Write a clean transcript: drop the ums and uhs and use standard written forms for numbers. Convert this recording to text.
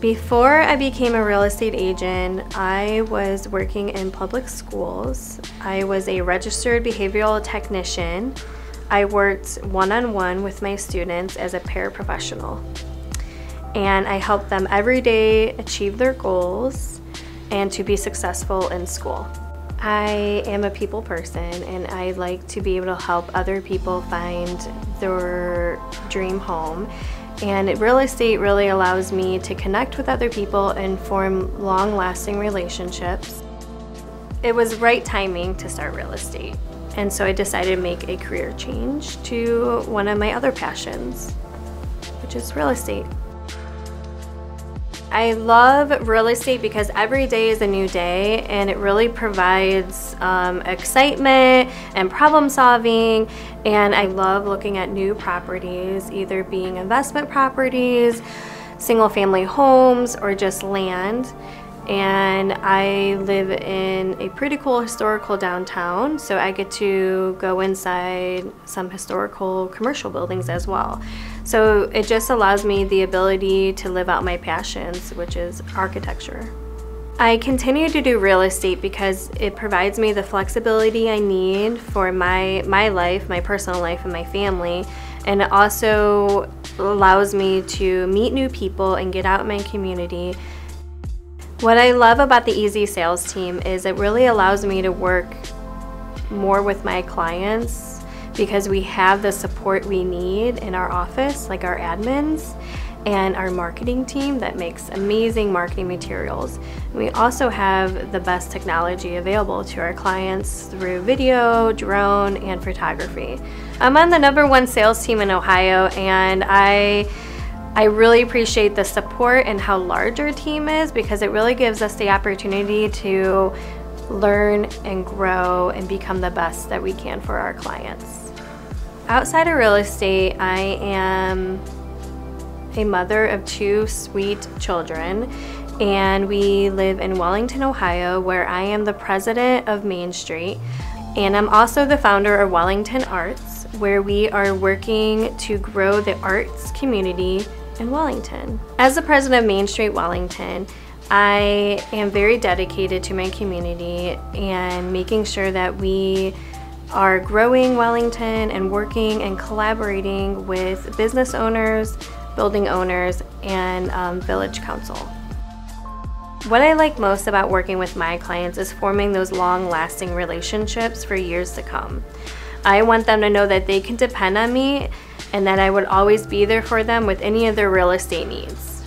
Before I became a real estate agent, I was working in public schools. I was a registered behavioral technician. I worked one-on-one with my students as a paraprofessional. And I helped them every day achieve their goals and to be successful in school. I am a people person and I like to be able to help other people find their dream home. And real estate really allows me to connect with other people and form long-lasting relationships. It was right timing to start real estate. And so I decided to make a career change to one of my other passions, which is real estate. I love real estate because every day is a new day and it really provides excitement and problem solving, and I love looking at new properties, either being investment properties, single family homes, or just land. And I live in a pretty cool historical downtown, so I get to go inside some historical commercial buildings as well. So it just allows me the ability to live out my passions, which is architecture. I continue to do real estate because it provides me the flexibility I need for my life, my personal life, and my family. And it also allows me to meet new people and get out in my community. What I love about the EZ Sales Team is it really allows me to work more with my clients because we have the support we need in our office, like our admins and our marketing team that makes amazing marketing materials. And we also have the best technology available to our clients through video, drone, and photography. I'm on the #1 sales team in Ohio, and I really appreciate the support and how large our team is, because it really gives us the opportunity to learn and grow and become the best that we can for our clients. Outside of real estate, I am a mother of 2 sweet children, and we live in Wellington, Ohio, where I am the president of Main Street. And I'm also the founder of Wellington Arts, where we are working to grow the arts community in Wellington. As the president of Main Street Wellington, I am very dedicated to my community and making sure that we are growing Wellington and working and collaborating with business owners, building owners, and village council. What I like most about working with my clients is forming those long-lasting relationships for years to come. I want them to know that they can depend on me and that I would always be there for them with any of their real estate needs.